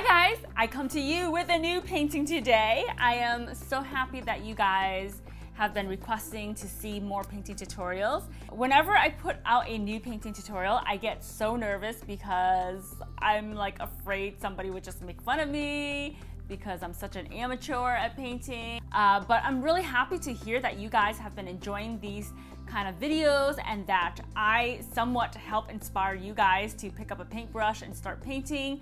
Hi guys, I come to you with a new painting today. I am so happy that you guys have been requesting to see more painting tutorials. Whenever I put out a new painting tutorial, I get so nervous because I'm like afraid somebody would just make fun of me because I'm such an amateur at painting. But I'm really happy to hear that you guys have been enjoying these kind of videos and that I somewhat help inspire you guys to pick up a paintbrush and start painting.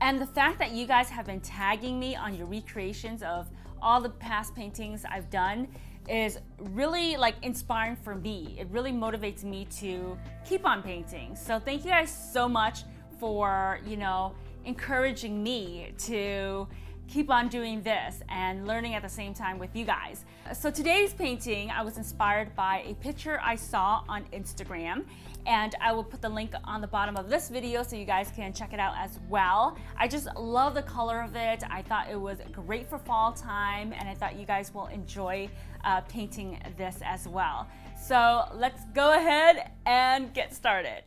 And the fact that you guys have been tagging me on your recreations of all the past paintings I've done is really like inspiring for me. It really motivates me to keep on painting. So thank you guys so much for, you know, encouraging me to keep on doing this and learning at the same time with you guys. So today's painting, I was inspired by a picture I saw on Instagram, and I will put the link on the bottom of this video so you guys can check it out as well. I just love the color of it. I thought it was great for fall time, and I thought you guys will enjoy painting this as well. So let's go ahead and get started.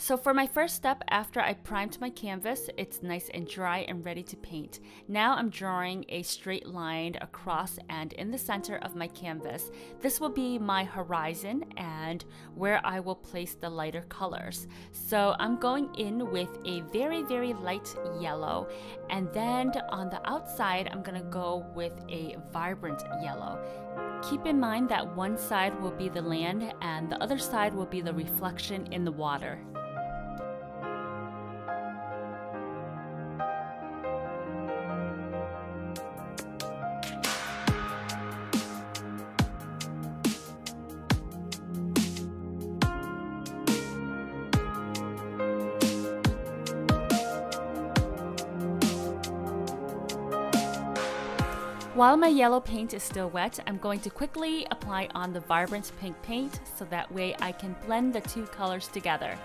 So for my first step, after I primed my canvas, it's nice and dry and ready to paint. Now I'm drawing a straight line across and in the center of my canvas. This will be my horizon and where I will place the lighter colors. So I'm going in with a very, very light yellow, and then on the outside, I'm gonna go with a vibrant yellow. Keep in mind that one side will be the land and the other side will be the reflection in the water. While my yellow paint is still wet, I'm going to quickly apply on the vibrant pink paint so that way I can blend the two colors together.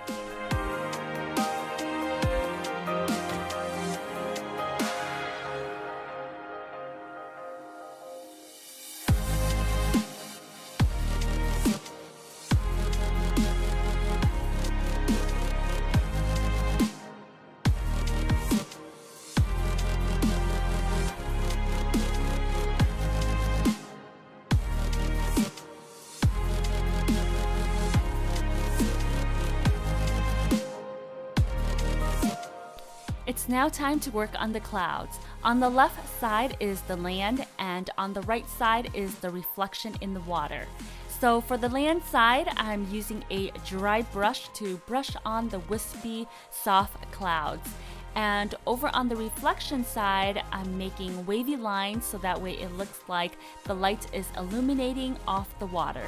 It's now time to work on the clouds. On the left side is the land, and on the right side is the reflection in the water. So for the land side, I'm using a dry brush to brush on the wispy, soft clouds. And over on the reflection side, I'm making wavy lines so that way it looks like the light is illuminating off the water.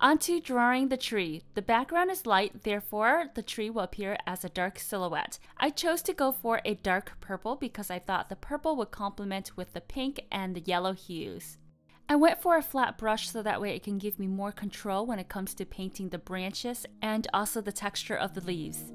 Onto drawing the tree. The background is light, therefore the tree will appear as a dark silhouette. I chose to go for a dark purple because I thought the purple would complement with the pink and the yellow hues. I went for a flat brush so that way it can give me more control when it comes to painting the branches and also the texture of the leaves.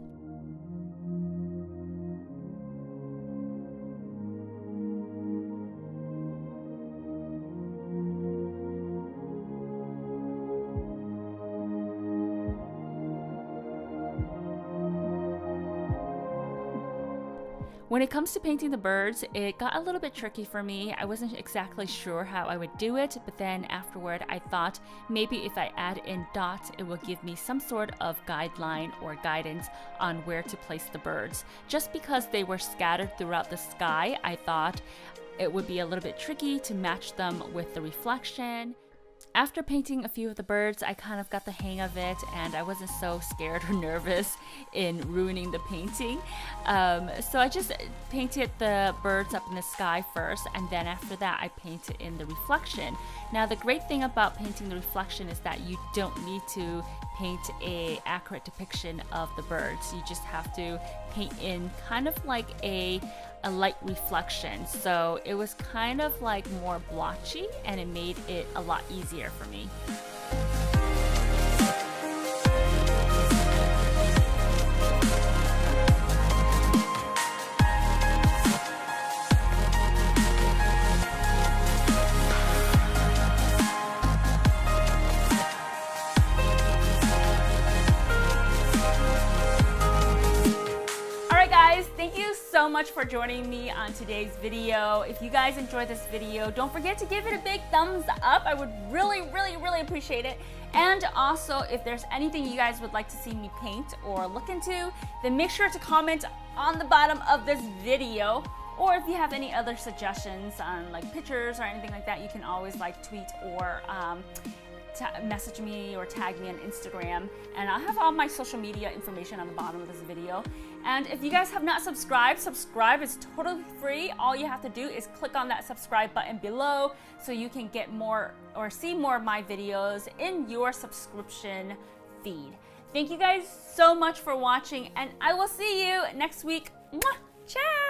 When it comes to painting the birds, it got a little bit tricky for me. I wasn't exactly sure how I would do it, but then afterward I thought maybe if I add in dots, it will give me some sort of guideline or guidance on where to place the birds. Just because they were scattered throughout the sky, I thought it would be a little bit tricky to match them with the reflection. After painting a few of the birds, I kind of got the hang of it and I wasn't so scared or nervous in ruining the painting. So I just painted the birds up in the sky first, and then after that I painted in the reflection. Now the great thing about painting the reflection is that you don't need to paint an accurate depiction of the birds. You just have to paint in kind of like a light reflection. So it was kind of like more blotchy and it made it a lot easier for me. Thank you so much for joining me on today's video. If you guys enjoyed this video, don't forget to give it a big thumbs up. I would really appreciate it. And also, if there's anything you guys would like to see me paint or look into, then make sure to comment on the bottom of this video. Or if you have any other suggestions on like pictures or anything like that, you can always like tweet or message me or tag me on Instagram, and I'll have all my social media information on the bottom of this video. And if you guys have not subscribed, subscribe is totally free. All you have to do is click on that subscribe button below so you can get more or see more of my videos in your subscription feed. Thank you guys so much for watching, and I will see you next week. Mwah! Ciao!